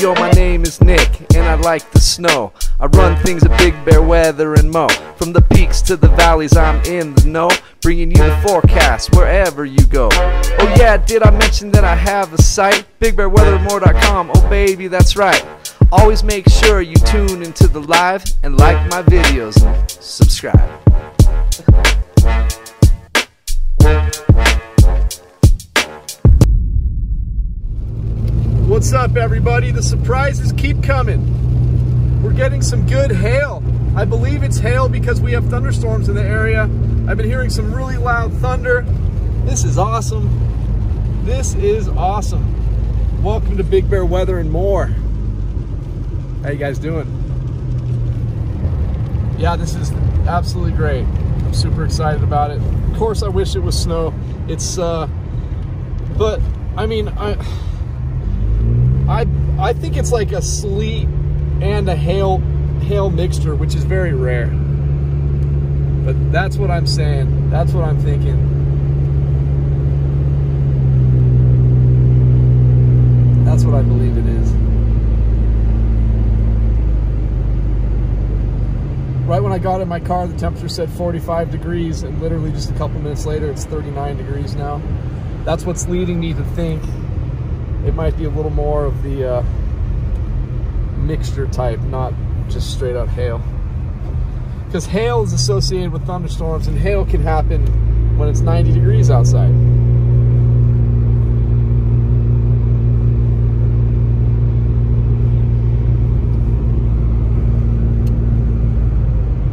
Yo, my name is Nick, and I like the snow. I run things at Big Bear Weather and Mo. From the peaks to the valleys, I'm in the know, bringing you the forecast wherever you go. Oh yeah, did I mention that I have a site? bigbearweatherandmore.com, oh baby, that's right. Always make sure you tune into the live and like my videos and subscribe. What's up, everybody? The surprises keep coming. We're getting some good hail. I believe it's hail because we have thunderstorms in the area. I've been hearing some really loud thunder. This is awesome. This is awesome. Welcome to Big Bear Weather and More. How you guys doing? Yeah, this is absolutely great. I'm super excited about it. Of course, I wish it was snow. It's, but I mean, I think it's like a sleet and a hail mixture, which is very rare. But that's what I'm saying. That's what I'm thinking. That's what I believe it is. Right when I got in my car, the temperature said 45 degrees, and literally just a couple minutes later, it's 39 degrees now. That's what's leading me to think it might be a little more of the mixture type, not just straight up hail. Because hail is associated with thunderstorms, and hail can happen when it's 90 degrees outside.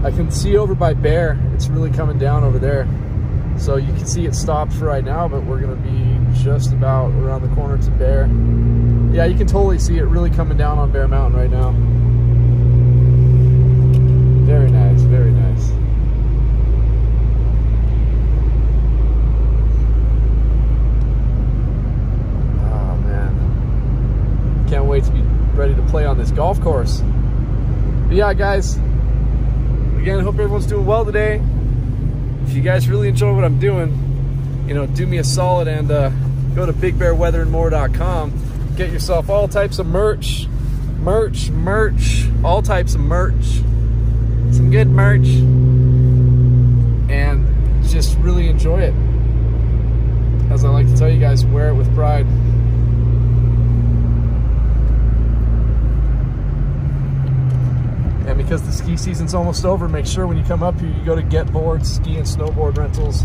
I can see over by Bear, it's really coming down over there. So you can see it stopped for right now, but we're gonna be just about around the corner to Bear. Yeah, you can totally see it really coming down on Bear Mountain right now. Very nice, very nice. Oh man, can't wait to be ready to play on this golf course. But yeah guys, again, hope everyone's doing well today. If you guys really enjoy what I'm doing, you know, do me a solid and go to bigbearweatherandmore.com. Get yourself all types of merch, all types of merch, some good merch, and just really enjoy it. As I like to tell you guys, wear it with pride. And because the ski season's almost over, make sure when you come up here, you go to Get Boards, ski and snowboard rentals.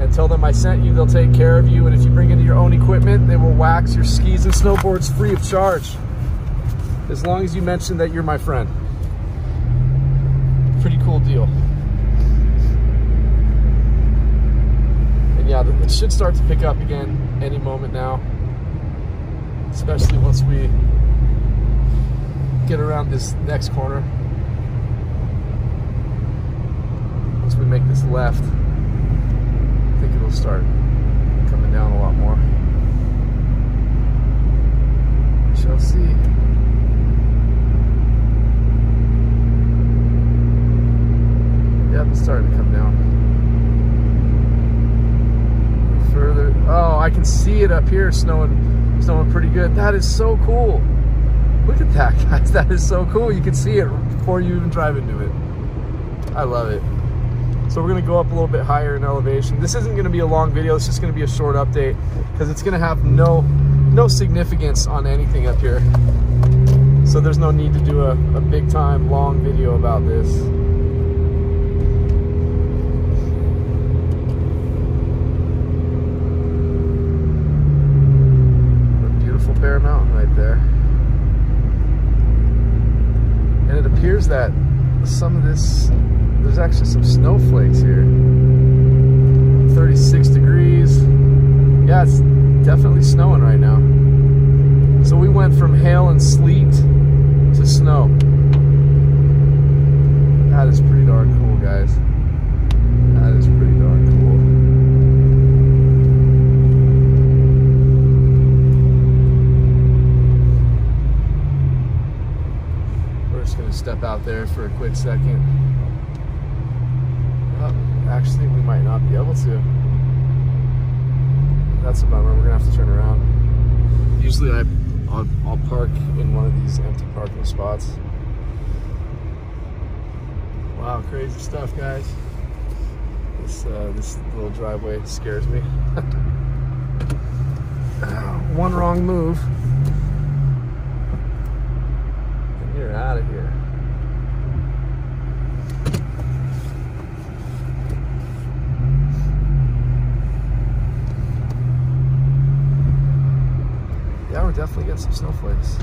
And tell them I sent you, they'll take care of you. And if you bring in your own equipment, they will wax your skis and snowboards free of charge. As long as you mention that you're my friend. Pretty cool deal. And yeah, it should start to pick up again any moment now. Especially once we get around this next corner, once we make this left. I think it'll start coming down a lot more. We shall see. Yep, it's starting to come down further. Oh, I can see it up here snowing pretty good. That is so cool. Look at that, guys. That is so cool. You can see it before you even drive into it. I love it. So we're going to go up a little bit higher in elevation. This isn't going to be a long video. It's just going to be a short update because it's going to have no significance on anything up here. So there's no need to do a big time long video about this. What a beautiful Bear Mountain right there. And it appears that some of this, there's actually some snowflakes here. 36 degrees. Yeah, it's definitely snowing right now. So we went from hail and sleet to snow. That is pretty darn cool, guys. That is pretty darn cool. just going to step out there for a quick second. Oh, actually, we might not be able to. That's a bummer. We're going to have to turn around. Usually I'll park in one of these empty parking spots. Wow, crazy stuff, guys. This little driveway scares me. One wrong move and you're out of here. Yeah, we're definitely getting some snowflakes.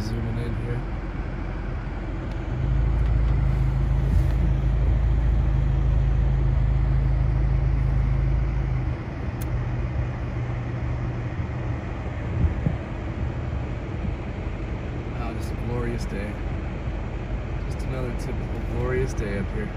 Zooming in here. Wow, just a glorious day. Just another typical glorious day up here.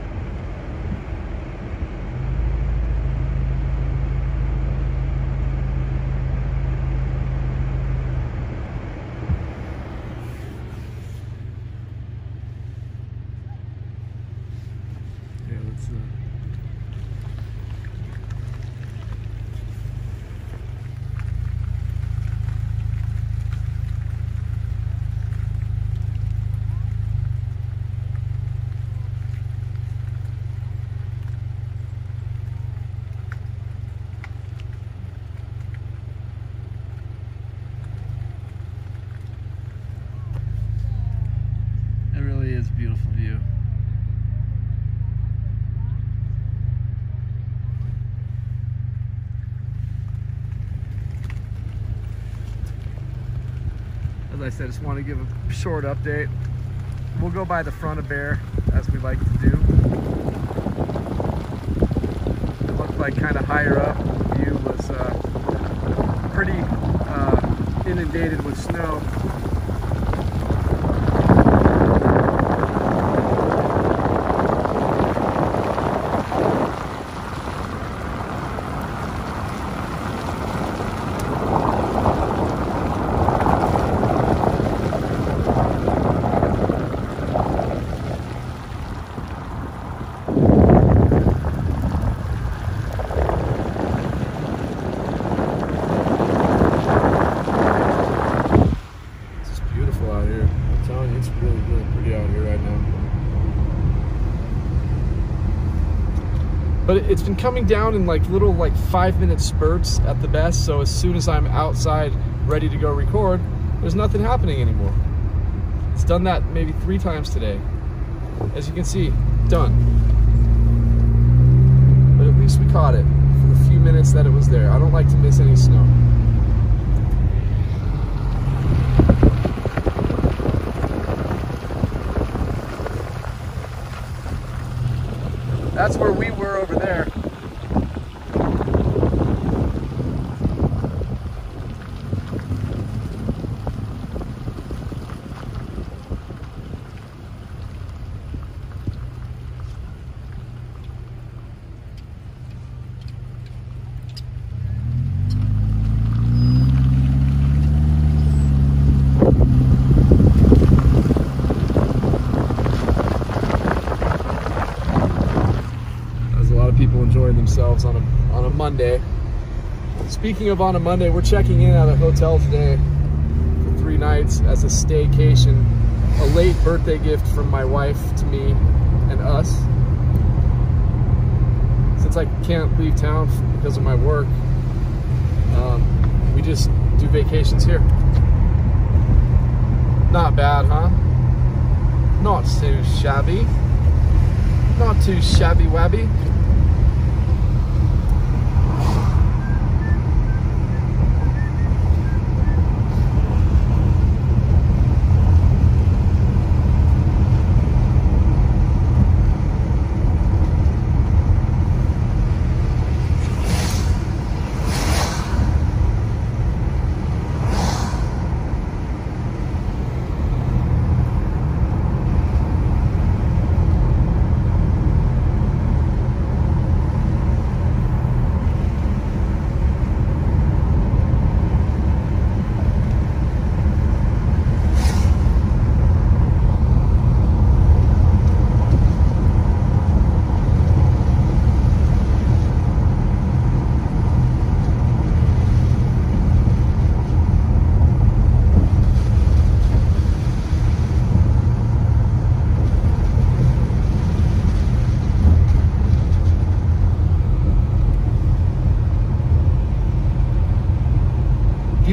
It's a beautiful view. As I said, just want to give a short update. We'll go by the front of Bear as we like to do. It looked like kind of higher up. The view was pretty inundated with snow. But it's been coming down in like little 5-minute spurts at the best, so as soon as I'm outside ready to go record, there's nothing happening anymore. It's done that maybe 3 times today. As you can see, done. But at least we caught it for the few minutes that it was there. I don't like to miss any snow. That's where we were over there. Themselves on a Monday. Speaking of on a Monday, we're checking in at a hotel today for 3 nights as a staycation, a late birthday gift from my wife to me and us. Since I can't leave town because of my work, we just do vacations here. Not bad, huh? Not too shabby. Not too shabby-wabby.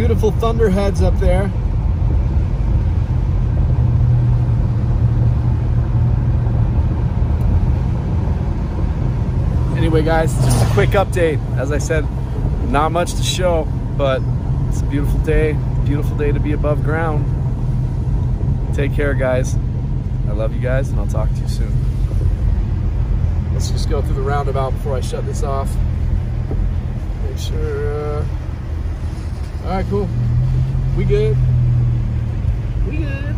beautiful thunderheads up there. Anyway, guys, just a quick update. As I said, not much to show, but it's a beautiful day to be above ground. Take care, guys. I love you guys, and I'll talk to you soon. Let's just go through the roundabout before I shut this off. Make sure. All right, cool. We good. We good.